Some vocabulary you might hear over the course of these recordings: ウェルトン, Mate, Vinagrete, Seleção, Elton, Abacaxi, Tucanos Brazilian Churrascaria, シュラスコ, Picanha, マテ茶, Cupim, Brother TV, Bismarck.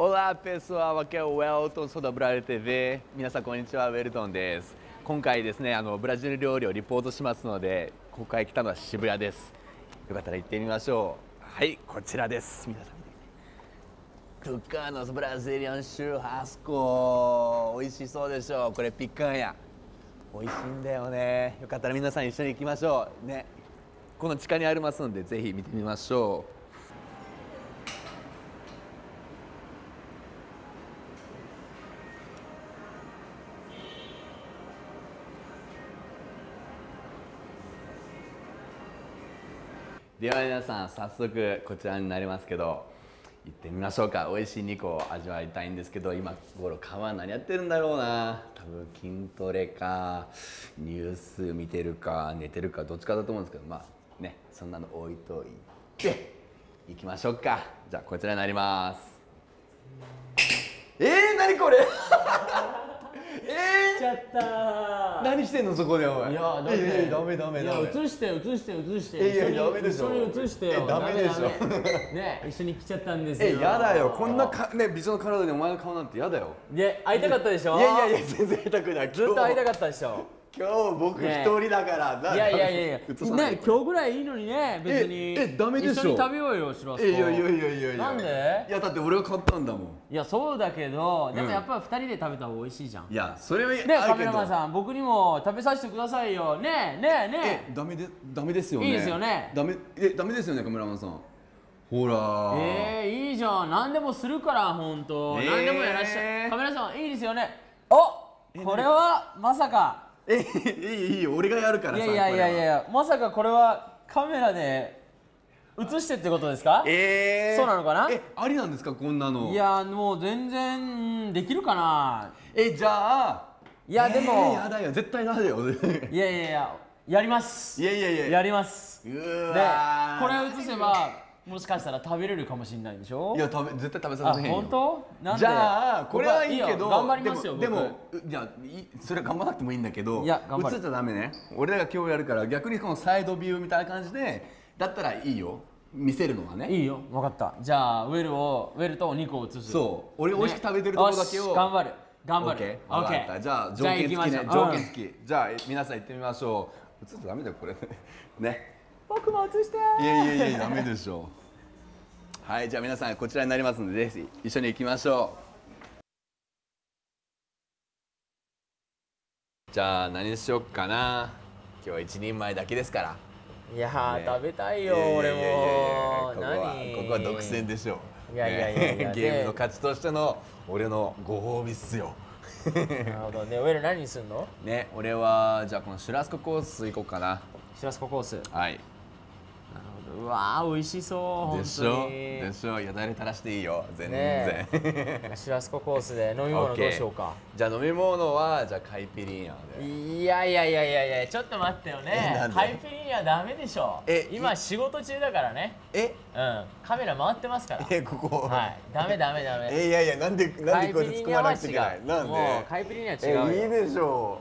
Olá pessoal, aqui é o Elton, sou da Brother TV。皆さんこんにちは、ウェルトンです。今回ですね、ブラジル料理をリポートしますので、今回来たのは渋谷です。よかったら行ってみましょう。はい、こちらです。皆さん見てください。トゥカノスブラジリアンシュハスコ。美味しそうでしょう。これピカンや。美味しいんだよね。よかったら皆さん一緒に行きましょう。ね。この地下にありますので、ぜひ見てみましょう。では皆さん、早速こちらになりますけど行ってみましょうか。美味しい肉を味わいたいんですけど、今頃川何やってるんだろうな。多分筋トレかニュース見てるか寝てるかどっちかだと思うんですけど、まあね、そんなの置いといて行きましょうか。じゃあこちらになります。何これちゃったー。何してんのそこでお前。いやダメダメ。いや映して。いやダメでしょ。一緒に映してよ。ダメでしょ。ね、一緒に来ちゃったんですよ。やだよ。こんなかね美女の体にお前の顔なんてやだよ。で会いたかったでしょ。いや全然会いたくない。ずっと会いたかったでしょ。今日僕一人だから。いや。ね、今日ぐらいいいのにね、別に。ダメでしょ。一緒に食べようよ、しらす。いや。なんで？いやだって俺が買ったんだもん。いやそうだけど、でもやっぱり2人で食べた方が美味しいじゃん。いやそれはね、カメラマンさん、僕にも食べさせてくださいよ。ね。ダメですよね。いいですよね。ダメですよね、カメラマンさん。ほら。いいじゃん。何でもするから本当。何でもやらっしゃい。カメラさんいいですよね。お、これはまさか。いい俺がやるからさ。いやまさかこれはカメラで映してってことですか？そうなのかな？ありなんですかこんなの。いやもう全然できるかな。じゃあいやでもやだよ絶対なんだよ。いややります。やります。でこれ映せばもしかしたら食べれるかもしれないでしょ。いや絶対食べさせへんよ。本当？なんで？じゃあこれはいいけど頑張りますよ。でもいやそれは頑張らなくてもいいんだけど、映っちゃダメね。俺らが今日やるから逆にこのサイドビューみたいな感じでだったらいいよ。見せるのはね。いいよ。分かった。じゃあウェルとお肉を映す。そう。俺美味しく食べてるとこだけを。頑張る。オッケー。じゃあ条件付き。じゃあ皆さん行ってみましょう。映っちゃダメだよこれね。僕も映してー。いやダメでしょ。はい、じゃあ皆さんこちらになりますのでぜひ一緒に行きましょう。じゃあ何しよっかな。今日は一人前だけですから。いやー、ね、食べたいよ俺も。ここは独占でしょう。いやゲームの勝ちとしての俺のご褒美っすよ。なるほどね。俺ら何にすんの？ね、俺はじゃあこのシュラスココース行こうかな。シュラスココース。はい。なるほど。うわー美味しそう。でしょ。いやだれ垂らしていいよ。全然。シュラスココースで飲み物どうしようか。じゃあ飲み物はじゃあカイピリーニャで。いやちょっと待ってよね。カイピリーニャダメでしょ。今仕事中だからね。カメラ回ってますから。ここ。はい。ダメ。いやなんでこれ突っ込まなくちゃいけない。なんで。もうカイピリーニャ違う。いいでしょ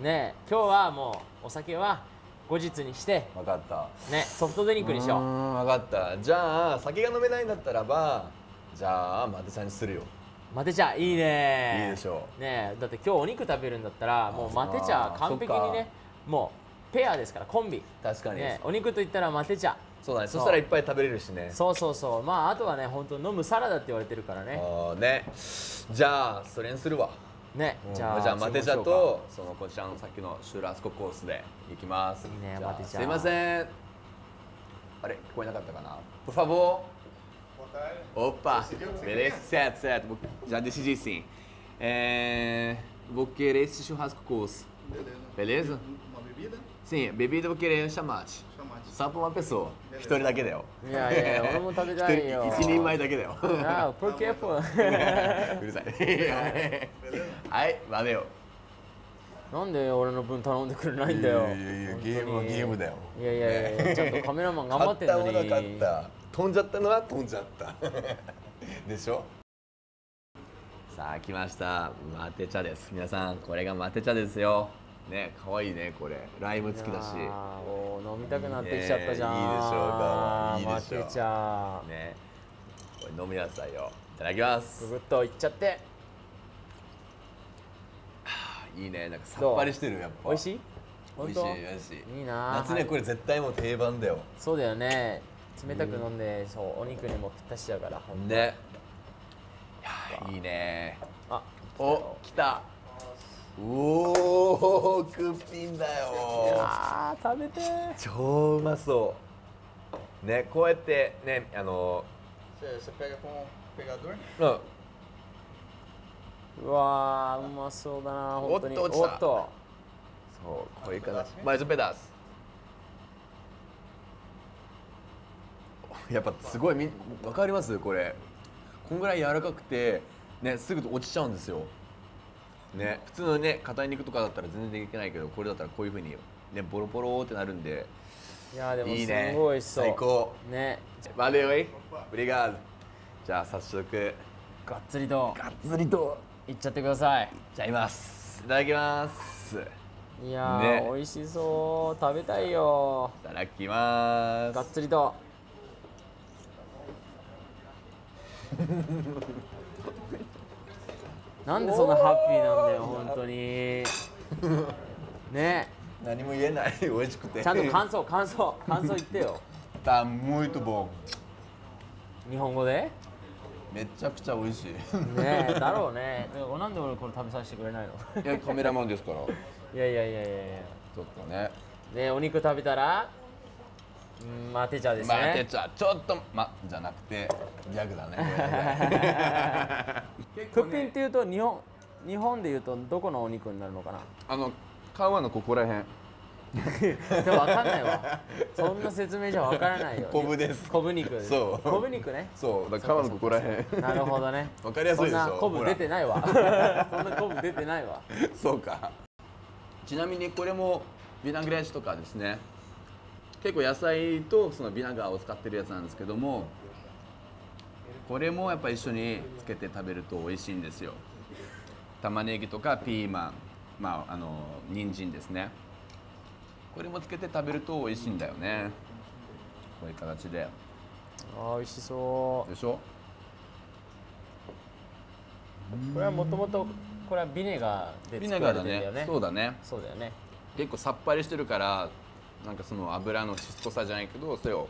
う。ね、今日はもうお酒は。後日にして分かったね。ソフトドリンクにしよう。分かった。じゃあ酒が飲めないんだったらばじゃあマテ茶にするよ。マテ茶いいね。いいでしょうね。だって今日お肉食べるんだったらもうマテ茶完璧にね。もうペアですからコンビ。確かにお肉といったらマテ茶。そうだね。そしたらいっぱい食べれるしね。そうまああとはね本当飲むサラダって言われてるからね。ね、じゃあそれにするわね。じゃあマテ茶とそのこちらの先のシュラスココースでいきます。いいねマテ茶。すいません。あれ聞こえなかったかな。Por favor。Opa。Beleza, certo. Já decidi sim. Vou querer esse churrasco course. Beleza? Uma bebida? Sim, bebida vou querer chamate. Só para uma pessoa. 一人だけだよ。いや俺も食べたいよ。一人前だけだよ。あ、ポケポ。うるさい。はい、ダメよ。なんで俺の分頼んでくれないんだよ。いやゲームはゲームだよ。いやちゃんとカメラマン頑張ってんのに。勝った。飛んじゃったのは飛んじゃった。でしょ。さあ来ました。マテ茶です。皆さんこれがマテ茶ですよ。ね、可愛いねこれ。ライム付きだし。飲みたくなってきちゃったじゃん。いいでしょうか。マテ茶。ね。これ飲みなさいよ。いただきます。ググッといっちゃって。いいね、なんかさっぱりしてる、やっぱ。美味しい。美味しい、美味しい。いいな。夏ね、これ絶対もう定番だよ。そうだよね。冷たく飲んで、そう、お肉にもぴったしだから。ね。いいね。あ、お、来た。おお、クッピンだよ。ああ、食べて。超うまそう。ね、こうやって、ね、うん、うわー、うまそうだな、本当に。おっと、落ちた。そう、これから。マイズペダス。やっぱすごい、わかります、これ。こんぐらい柔らかくて、ね、すぐ落ちちゃうんですよ。ね、普通のね、硬い肉とかだったら全然できないけど、これだったらこういう風にね、ボロボロってなるんで。いや、でもすごい美味しそう。いいね、最高。ね。バレーイ、ブリガード。じゃあ早速。がっつりと。がっつりと。いっちゃってください。じゃあいます。いただきます。いやー、ね、美味しそう。食べたいよ。いただきます。がっつりと。なんでそんなハッピーなんだよ、本当に。ね。何も言えない、美味しくて。ちゃんと感想言ってよ。た、もいとぼん。日本語で。めちゃくちゃ美味しい。ねえ、だろうね。なんで俺これ食べさせてくれないの。いや、カメラマンですから。いや。ちょっとね。ね、お肉食べたら。マテ茶ですね。マテ茶、ちょっと、じゃなくて、ギャグだね。クッピンっていうと、日本でいうと、どこのお肉になるのかな。カウアのここら辺。でもわかんないわ。そんな説明じゃわからないよ。昆布です。昆布肉です。そう。昆布肉ね。そう。だからカウアのここら辺。なるほどね。わかりやすいでしょ。そんな昆布出てないわ。そんな昆布出てないわ。そうか。ちなみにこれもビナグレージュとかですね。結構野菜とそのビナガーを使ってるやつなんですけども、これもやっぱ一緒につけて食べると美味しいんですよ。玉ねぎとかピーマン、人参ですね。これもつけて食べると美味しいんだよね。こういう形で。ああ、美味しそう。でしょ。これはもともとこれはビネガーで作られてるよね。ビネガーだね。そうだね。そうだよね。結構さっぱりしてるから、なんかその油のしつこさじゃないけど、それを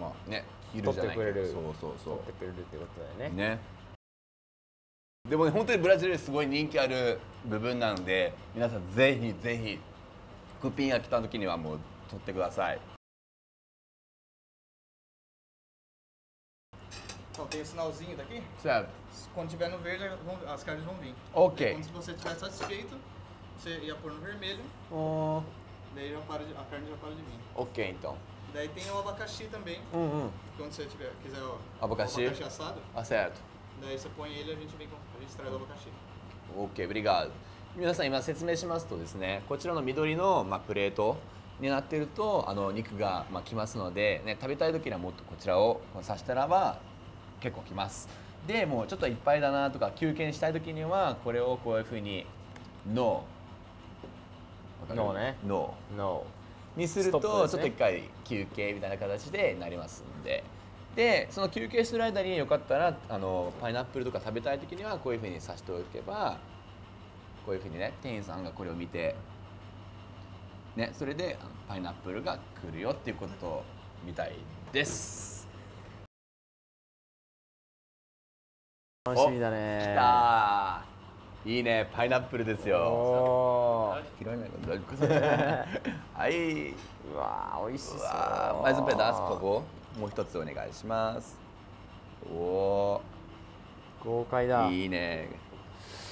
まあね、切るじゃないけど、そう。取ってくれるってことだよね。ね。でもね、本当にブラジルですごい人気ある部分なので、皆さんぜひクッピンが来た時にはもう取ってください。Daí já para de, a carne já para de vir. Ok, então. Daí tem o abacaxi também. Quando você quiser abacaxi assado. Ah, certo. Daí você põe ele e a gente traz o abacaxi. Ok, obrigado. 皆さん今説明しますとですね、こちらの緑の、プレートになっていると肉が、来ますので、ね、食べたい時にはもっとこちらを刺したらば結構来ます。で、もうちょっといっぱいだなとか休憩したい時にはこれをこういうふうにのノーね。ノーにするとちょっと一回休憩みたいな形でなりますんで、でその休憩する間によかったらパイナップルとか食べたい時にはこういうふうに刺しておけば、こういうふうにね、店員さんがこれを見てね、それでパイナップルが来るよっていうことみたいです。楽しみだね。来た。いいね、パイナップルですよ。はい、うわ、美味しそう。まずペダスここ、もう一つお願いします。おお、豪快だ。いいね。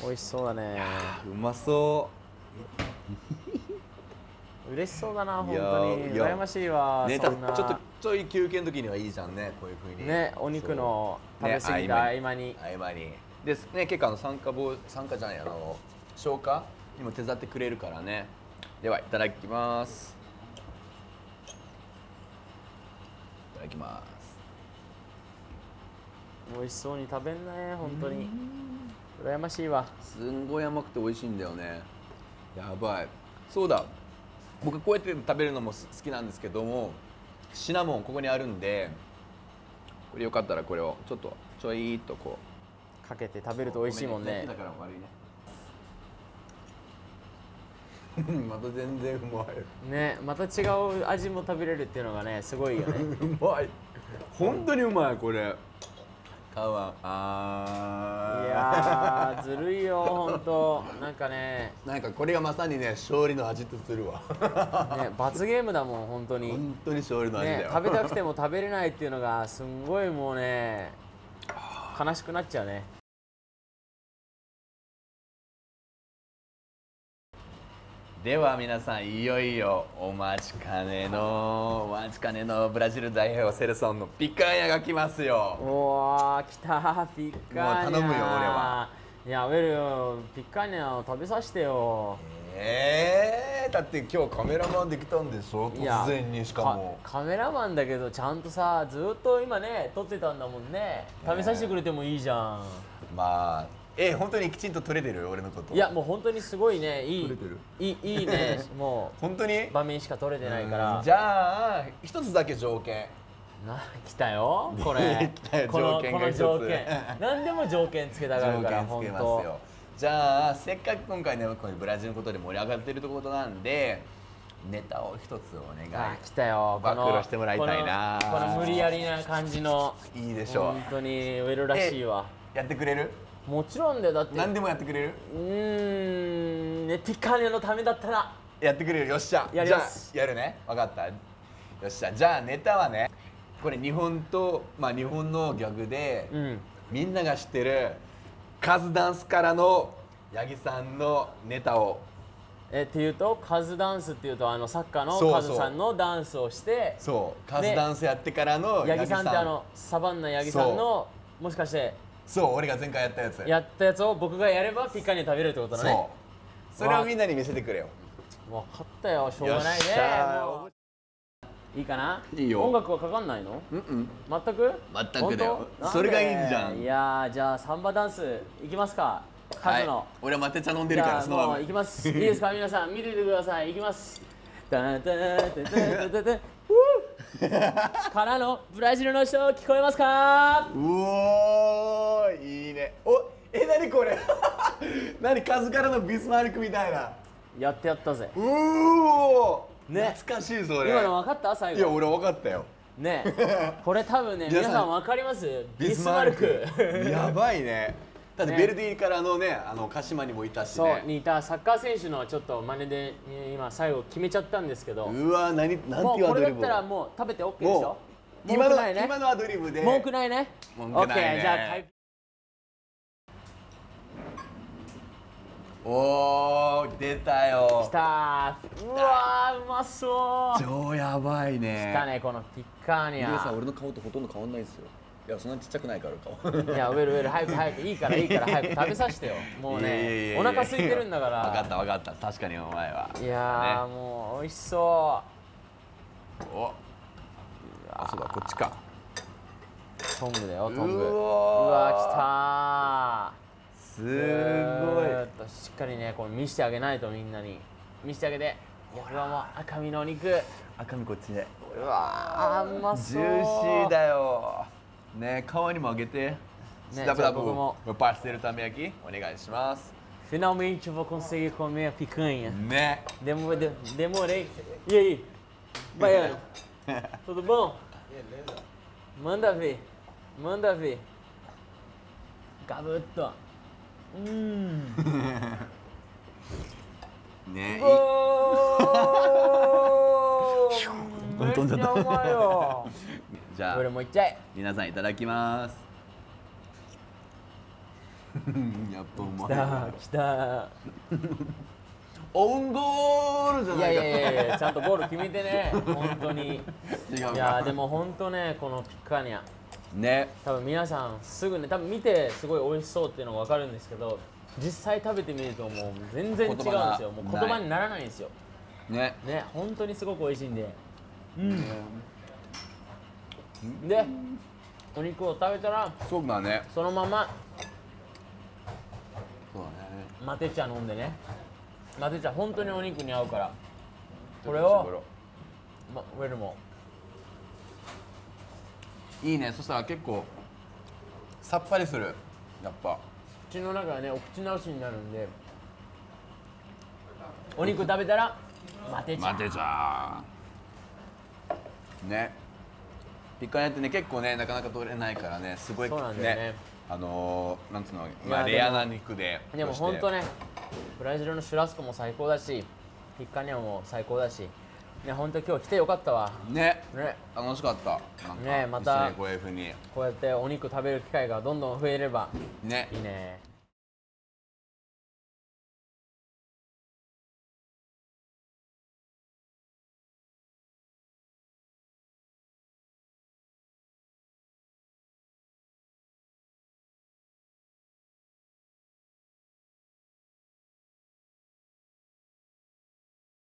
美味しそうだね。うまそう。嬉しそうだな、本当に。羨ましいわ。ね、ちょい休憩の時にはいいじゃんね、こういう風に。ね、お肉の食べ過ぎた合間に。ですね、結構酸化じゃない、消化にも手伝ってくれるからね。では、いただきます。いただきます。美味しそうに食べんね、本当に。羨ましいわ。すんごい甘くて美味しいんだよね。やばい。そうだ。僕こうやって食べるのも好きなんですけども、シナモンここにあるんで。これよかったらこれをちょっとちょいっとこうかけて食べると美味しいもんね。だから悪いねまた全然うまいね。また違う味も食べれるっていうのがねすごいよねうまい、本当にうまいこれ。いやーずるいよほんと。なんかね、なんかこれがまさにね勝利の味とするわね、罰ゲームだもん本当に。本当に勝利の味だよ、ね、食べたくても食べれないっていうのがすんごいもうね悲しくなっちゃうね。では皆さん、いよいよお待ちかねのブラジル代表セレソンのピカンヤが来ますよ。おー、来たピカンヤ。もう頼むよ俺は。やめるよ、ピカンヤを食べさせてよ。だって今日カメラマンで来たんでしょ、突然に。しかもカメラマンだけどちゃんとさ、ずっと今ね撮ってたんだもんね。食べさせてくれてもいいじゃん。まあ本当にきちんと撮れてる俺のこと。いやもう本当にすごいね、いいねもう本当に場面しか撮れてないから。じゃあ一つだけ条件来たよこれこの条件何でも条件つけたがるから本当。じゃあせっかく今回ねこのブラジルのことで盛り上がってるってことなんで、ネタを一つお願い。来たよ、暴露してもらいたいな。この無理やりな感じのいいでしょう。本当にウェルらしいわ。やってくれる？もちろんだよ、だって何でもやってくれる。ピカネのためだったらやってくれる。よっしゃ、やります。じゃあやるね、分かった。よっしゃ、じゃあネタはね、これ日本のギャグで、みんなが知ってるカズダンスからの八木さんのネタをっていうと、カズダンスっていうとサッカーのカズさんのダンスをして、そうカズダンスやってからの八木さんって、サバンナ八木さんの、もしかしてそう、俺が前回やったやつを僕がやればピカンヤ食べるってことだね。そう、それをみんなに見せてくれよ。分かったよ、しょうがないね。いいかな。いいよ。音楽はかかんないの？全くだよ。それがいいじゃん。いや、じゃあサンバダンスいきますか。カズの俺はマテ茶飲んでるから、そのままいきます。いいですか皆さん、見ててください。いきます。からのブラジルの人聞こえますか？うおー、いいね。お、なにこれなにカズからのビスマルクみたいな。やってやったぜ。うおー、懐かしいそれ。今の分かった？最後。いや、俺分かったよね。これ多分ね、皆さん分かります？ビスマルクやばいね。だってベルディからのね、鹿島にもいたしね。そう、にいたサッカー選手のちょっと真似で今最後決めちゃったんですけど。うわ、なんていうアドリブ。これだったらもう食べて OK でしょ。今のアドリブで文句ないね。OK、じゃあおー、出たよ。きたー。うわー、うまそう。超やばいね。きたね、このピカンヤ。皆さん、俺の顔とほとんど変わんないですよ。いや、そんなちっちゃくないからか。いや、ウェル早くいいから早く食べさせてよ。もうね、お腹空いてるんだから。分かった、確かにお前は。いやー、もう美味しそう。お、あ、そうだ、こっちか。トングだよ、トング。うわー、きたー。すごい。しっかりね、これ見せてあげないと。みんなに見せてあげて。俺はもう赤身のお肉。赤身こっちで。うわー、うまそう。ジューシーだよね。皮にもあげて。ダブダブもパステルタメ焼きお願いします。Finalmente vou conseguir comer a picanha。ね。demorei。E aí, Baiano? Tudo bom? Beleza. Manda ver. Garoto. ね。めっちゃうまいよ。じゃあ俺もいっちゃい。皆さんいただきます。やっぱうまい。来た。オウンゴールじゃないか。いやちゃんとゴール決めてね。本当に。いやでも本当ね、このピカンヤ。ね。多分皆さんすぐね、多分見てすごい美味しそうっていうのがわかるんですけど、実際食べてみるともう全然違うんですよ。もう言葉にならないんですよ。ね。本当にすごく美味しいんで。うん。で、お肉を食べたら、そうだね、そのままそうだね、マテ茶飲んでね。マテ茶本当にお肉に合うから、これをウェルも。いいね。そしたら結構さっぱりする。やっぱ口の中はね、お口直しになるんで、お肉食べたら待てちゃーね。ピカニャってね、結構ね、なかなか取れないからね、すごいね、なんつうの、まあレアな肉で。でも本当ね、ブラジルのシュラスコも最高だし、ピカニャも最高だしね、本当今日来てよかったわね。楽しかった。ね、またこうやってお肉食べる機会がどんどん増えればね、いいね。